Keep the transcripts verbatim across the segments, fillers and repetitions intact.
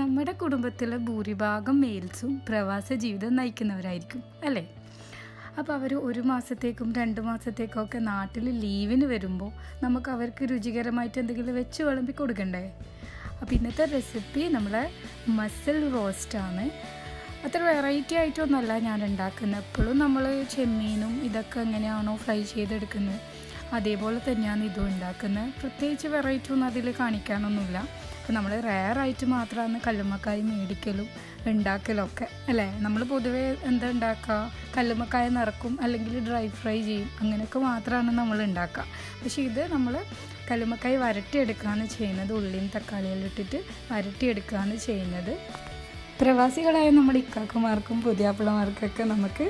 നമ്മുടെ കുടുംബത്തിലെ ഭൂരിഭാഗം മെയിൽസും പ്രവാസ ജീവിതം നയിക്കുന്നവരായിരിക്കും അല്ലേ? അപ്പോൾ അവർ ഒരു മാസത്തേക്കും രണ്ട് മാസത്തേക്കും ഒക്കെ നാട്ടിൽ ലീവിന് വരുമ്പോൾ നമുക്ക് അവർക്ക് രുചികരമായിട്ട് എന്തെങ്കിലും വെച്ച് വിളമ്പി കൊടുക്കണ്ടേ? അപ്പോൾ ഇന്നത്തെ റെസിപ്പി നമ്മളെ മസിൽ റോസ്റ്റാണ്. അത്ര വെറൈറ്റി ആയിട്ടൊന്നുമല്ല ഞാൻ ഉണ്ടാക്കുന്നത്. എപ്പോഴും നമ്മൾ ചെമ്മീനും ഇതൊക്കെ എങ്ങനെയാണോ ഫ്രൈ ചെയ്തെടുക്കുന്നത് അതേപോലെ തന്നെയാണ് ഇതും ഉണ്ടാക്കുന്നത്. പ്രത്യേകിച്ച് വെറൈറ്റി ഒന്നും അതിൽ കാണിക്കാനൊന്നുമില്ല. അപ്പോൾ നമ്മൾ റെയറായിട്ട് മാത്രമാണ് കല്ലുമ്മക്കായ മേടിക്കലും ഉണ്ടാക്കലൊക്കെ അല്ലേ? നമ്മൾ പൊതുവേ എന്താ ഉണ്ടാക്കുക, കല്ലുമ്മക്കായ നിറക്കും അല്ലെങ്കിൽ ഡ്രൈ ഫ്രൈ ചെയ്യും, അങ്ങനെയൊക്കെ മാത്രമാണ് നമ്മൾ ഉണ്ടാക്കുക. പക്ഷേ ഇത് നമ്മൾ കല്ലുമ്മക്കായ വരട്ടിയെടുക്കുകയാണ് ചെയ്യുന്നത്. ഉള്ളിയും തക്കാളിയെല്ലാം ഇട്ടിട്ട് വരട്ടിയെടുക്കുകയാണ് ചെയ്യുന്നത്. പ്രവാസികളായ നമ്മുടെ ഇക്കാക്കന്മാർക്കും പുതിയാപ്പിളമാർക്കൊക്കെ നമുക്ക്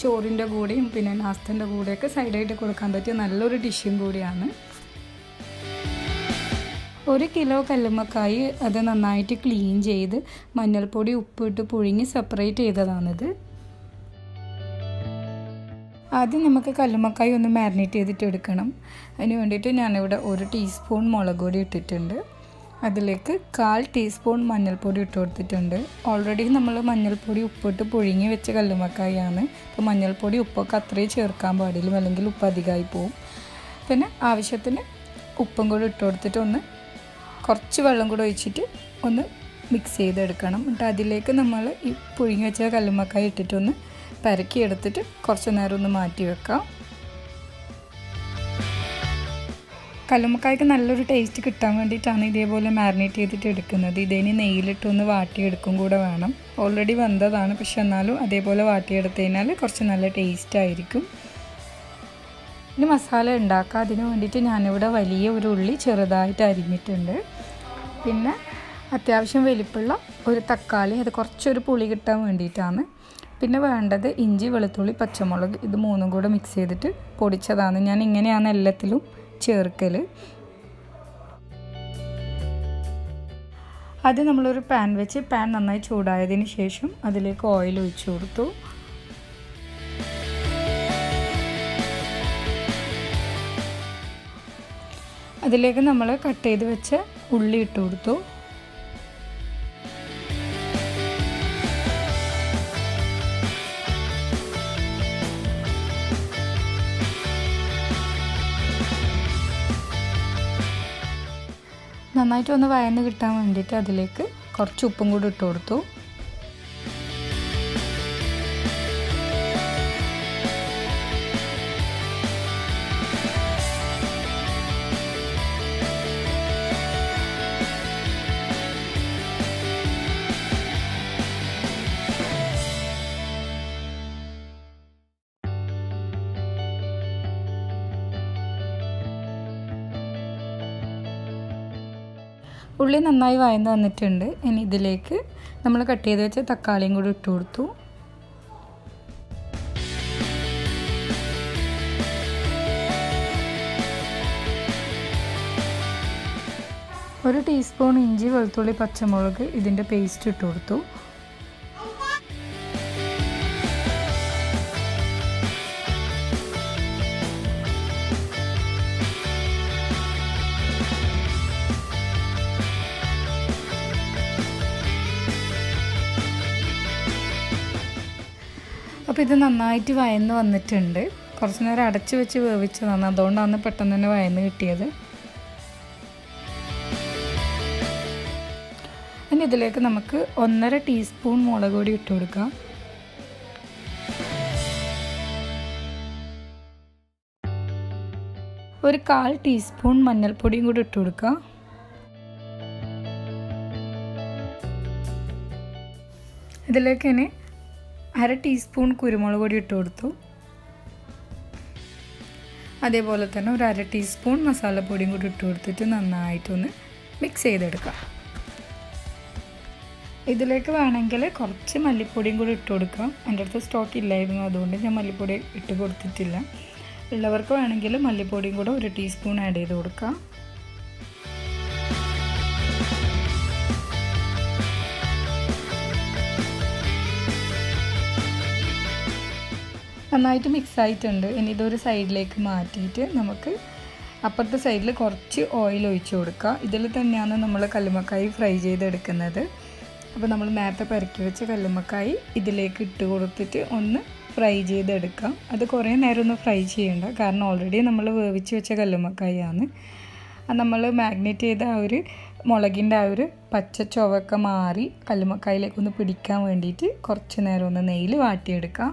ചോറിൻ്റെ കൂടെയും പിന്നെ നാസ്തൻ്റെ കൂടെയൊക്കെ സൈഡായിട്ട് കൊടുക്കാൻ പറ്റിയ നല്ലൊരു ഡിഷും കൂടിയാണ്. ഒരു കിലോ കല്ലുമ്മക്കായി അത് നന്നായിട്ട് ക്ലീൻ ചെയ്ത് മഞ്ഞൾപ്പൊടി ഉപ്പിട്ട് പുഴുങ്ങി സെപ്പറേറ്റ് ചെയ്തതാണിത്. ആദ്യം നമുക്ക് കല്ലുമ്മക്കായി ഒന്ന് മാരിനേറ്റ് ചെയ്തിട്ട് എടുക്കണം. അതിന് വേണ്ടിയിട്ട് ഞാനിവിടെ ഒരു ടീസ്പൂൺ മുളക് പൊടി ഇട്ടിട്ടുണ്ട്. അതിലേക്ക് കാൽ ടീസ്പൂൺ മഞ്ഞൾപ്പൊടി ഇട്ട് കൊടുത്തിട്ടുണ്ട്. ഓൾറെഡി നമ്മൾ മഞ്ഞൾപ്പൊടി ഉപ്പിട്ട് പുഴുങ്ങി വെച്ച കല്ലുമ്മക്കായാണ്. അപ്പോൾ മഞ്ഞൾപ്പൊടി ഉപ്പൊക്കെ അത്രയും ചേർക്കാൻ പാടില്ല, അല്ലെങ്കിൽ ഉപ്പ് അധികമായി പോവും. പിന്നെ ആവശ്യത്തിന് ഉപ്പും കൂടി ഇട്ട് കൊടുത്തിട്ട് ഒന്ന് കുറച്ച് വെള്ളം കൂടി ഒഴിച്ചിട്ട് ഒന്ന് മിക്സ് ചെയ്തെടുക്കണം. എന്നിട്ട് അതിലേക്ക് നമ്മൾ ഈ പുഴുങ്ങി വെച്ച കല്ലുമ്മക്കായ ഇട്ടിട്ടൊന്ന് പരക്കി എടുത്തിട്ട് കുറച്ച് നേരം ഒന്ന് മാറ്റി വെക്കാം. കല്ലുമ്മക്കായ്ക്ക് നല്ലൊരു ടേസ്റ്റ് കിട്ടാൻ വേണ്ടിയിട്ടാണ് ഇതേപോലെ മാരിനേറ്റ് ചെയ്തിട്ട് എടുക്കുന്നത്. ഇതിന് നെയ്യിലിട്ടൊന്ന് വാട്ടിയെടുക്കും കൂടെ വേണം. ഓൾറെഡി വെന്തതാണ്, പക്ഷെ എന്നാലും അതേപോലെ വാട്ടിയെടുത്തു കഴിഞ്ഞാൽ കുറച്ച് നല്ല ടേസ്റ്റ് ആയിരിക്കും. ഇനി മസാല ഉണ്ടാക്കാം. അതിന് വേണ്ടിയിട്ട് ഞാനിവിടെ വലിയ ഒരു ഉള്ളി ചെറുതായിട്ട് അരിഞ്ഞിട്ടുണ്ട്. പിന്നെ അത്യാവശ്യം വലിപ്പമുള്ള ഒരു തക്കാളി, അത് കുറച്ചൊരു പുളി കിട്ടാൻ വേണ്ടിയിട്ടാണ്. പിന്നെ വേണ്ടത് ഇഞ്ചി, വെളുത്തുള്ളി, പച്ചമുളക്, ഇത് മൂന്നും കൂടെ മിക്സ് ചെയ്തിട്ട് പൊടിച്ചതാണ്. ഞാൻ ഇങ്ങനെയാണ് എല്ലാത്തിലും ചേർക്കൽ. അത് നമ്മളൊരു പാൻ വെച്ച് പാൻ നന്നായി ചൂടായതിന് ശേഷം അതിലേക്ക് ഓയിൽ ഒഴിച്ചു കൊടുത്തു. അതിലേക്ക് നമ്മൾ കട്ട് ചെയ്ത് വെച്ച ഉള്ളി ഇട്ട് കൊടുത്തു. നന്നായിട്ട് ഒന്ന് വയന്ന് കിട്ടാൻ വേണ്ടിയിട്ട് അതിലേക്ക് കുറച്ച് ഉപ്പും കൂടി ഇട്ട് കൊടുത്തു. ഉള്ളി നന്നായി വഴന്ന് വന്നിട്ടുണ്ട്. ഇനി ഇതിലേക്ക് നമ്മൾ കട്ട് ചെയ്ത് വെച്ച തക്കാളിയും കൂടി ഇട്ട് കൊടുത്തു. ഒരു ടീസ്പൂൺ ഇഞ്ചി, വെളുത്തുള്ളി, പച്ചമുളക് ഇതിൻ്റെ പേസ്റ്റ് ഇട്ട് കൊടുത്തു. അപ്പോൾ ഇത് നന്നായിട്ട് വഴന്ന് വന്നിട്ടുണ്ട്. കുറച്ച് നേരം അടച്ച് വെച്ച് വേവിച്ചതാണ്, അതുകൊണ്ടാണ് പെട്ടെന്ന് തന്നെ വഴന്ന് കിട്ടിയത്. ഇനി ഇതിലേക്ക് നമുക്ക് ഒന്നര ടീസ്പൂൺ മുളക് പൊടി ഇട്ട് കൊടുക്കാം. ഒരു കാൽ ടീസ്പൂൺ മഞ്ഞൾപ്പൊടിയും കൂടി ഇട്ട് കൊടുക്കാം. ഇതിലേക്ക് ഇനി അര ടീസ്പൂൺ കുരുമുളക് പൊടി ഇട്ട് കൊടുത്തു. അതേപോലെ തന്നെ ഒരു അര ടീസ്പൂൺ മസാലപ്പൊടിയും കൂടി ഇട്ട് കൊടുത്തിട്ട് നന്നായിട്ടൊന്ന് മിക്സ് ചെയ്തെടുക്കാം. ഇതിലേക്ക് വേണമെങ്കിൽ കുറച്ച് മല്ലിപ്പൊടിയും കൂടി ഇട്ട് കൊടുക്കാം. എൻ്റെ അടുത്ത് സ്റ്റോക്ക് ഇല്ലായിരുന്നു, അതുകൊണ്ട് ഞാൻ മല്ലിപ്പൊടി ഇട്ട് കൊടുത്തിട്ടില്ല. ഉള്ളവർക്ക് വേണമെങ്കിൽ മല്ലിപ്പൊടിയും കൂടെ ഒരു ടീസ്പൂൺ ആഡ് ചെയ്ത് കൊടുക്കാം. നന്നായിട്ട് മിക്സ് ആയിട്ടുണ്ട്. ഇനി ഇതൊരു സൈഡിലേക്ക് മാറ്റിയിട്ട് നമുക്ക് അപ്പുറത്തെ സൈഡിൽ കുറച്ച് ഓയിൽ ഒഴിച്ച് കൊടുക്കുക. ഇതിൽ തന്നെയാണ് നമ്മൾ കല്ലുമ്മക്കായ ഫ്രൈ ചെയ്തെടുക്കുന്നത്. അപ്പോൾ നമ്മൾ നേരത്തെ പെരക്കി വെച്ച കല്ലുമ്മക്കായി ഇതിലേക്ക് ഇട്ട് കൊടുത്തിട്ട് ഒന്ന് ഫ്രൈ ചെയ്തെടുക്കാം. അത് കുറേ നേരം ഒന്ന് ഫ്രൈ ചെയ്യണ്ട, കാരണം ഓൾറെഡി നമ്മൾ വേവിച്ച് വെച്ച കല്ലുമ്മക്കായാണ്. നമ്മൾ മാഗ്നേറ്റ് ചെയ്ത ആ ഒരു മുളകിൻ്റെ ആ ഒരു പച്ച ചുവക്കെ മാറി കല്ലുമ്മക്കായിലേക്കൊന്ന് പിടിക്കാൻ വേണ്ടിയിട്ട് കുറച്ച് നേരം ഒന്ന് നെയ്യിൽ വാട്ടിയെടുക്കാം.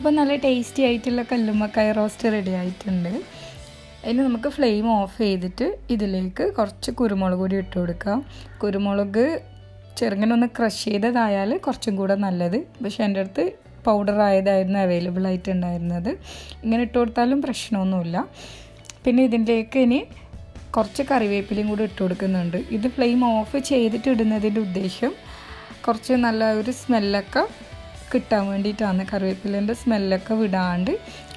അപ്പോൾ നല്ല ടേസ്റ്റി ആയിട്ടുള്ള കല്ലുമ്മക്കായ റോസ്റ്റ് റെഡി ആയിട്ടുണ്ട്. ഇനി നമുക്ക് ഫ്ലെയിം ഓഫ് ചെയ്തിട്ട് ഇതിലേക്ക് കുറച്ച് കുരുമുളക് കൂടി ഇട്ട് കൊടുക്കാം. കുരുമുളക് ചെറുങ്ങനെ ഒന്ന് ക്രഷ് ചെയ്തതായാൽ കുറച്ചും കൂടെ നല്ലത്. പക്ഷേ എൻ്റെ അടുത്ത് പൗഡർ ആയതായിരുന്നു അവൈലബിൾ ആയിട്ടുണ്ടായിരുന്നത്. ഇങ്ങനെ ഇട്ട് കൊടുത്താലും പ്രശ്നമൊന്നുമില്ല. പിന്നെ ഇതിൻ്റെയൊക്കെ ഇനി കുറച്ച് കറിവേപ്പിലയും കൂടി ഇട്ട് കൊടുക്കുന്നുണ്ട്. ഇത് ഫ്ലെയിം ഓഫ് ചെയ്തിട്ട് ഇടുന്നതിൻ്റെ ഉദ്ദേശം കുറച്ച് നല്ല ഒരു സ്മെല്ലൊക്കെ കിട്ടാൻ വേണ്ടിയിട്ടാണ്. കറിവേപ്പിലേൻ്റെ സ്മെല്ലൊക്കെ വിടാണ്ട്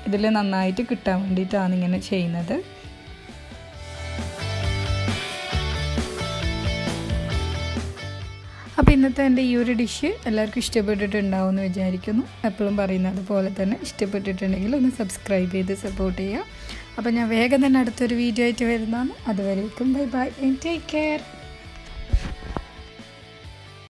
ഇതിൽ നന്നായിട്ട് കിട്ടാൻ വേണ്ടിയിട്ടാണ് ഇങ്ങനെ ചെയ്യുന്നത്. അപ്പോൾ ഇന്നത്തെ എൻ്റെ ഈ ഒരു ഡിഷ് എല്ലാവർക്കും ഇഷ്ടപ്പെട്ടിട്ടുണ്ടാവും എന്ന് വിചാരിക്കുന്നു. എപ്പോഴും പറയുന്നത് പോലെ തന്നെ ഇഷ്ടപ്പെട്ടിട്ടുണ്ടെങ്കിൽ ഒന്ന് സബ്സ്ക്രൈബ് ചെയ്ത് സപ്പോർട്ട് ചെയ്യുക. അപ്പോൾ ഞാൻ വേഗം തന്നെ അടുത്തൊരു വീഡിയോ ആയിട്ട് വരുന്നതാണ്. അതുവരേക്കും bye bye and take care.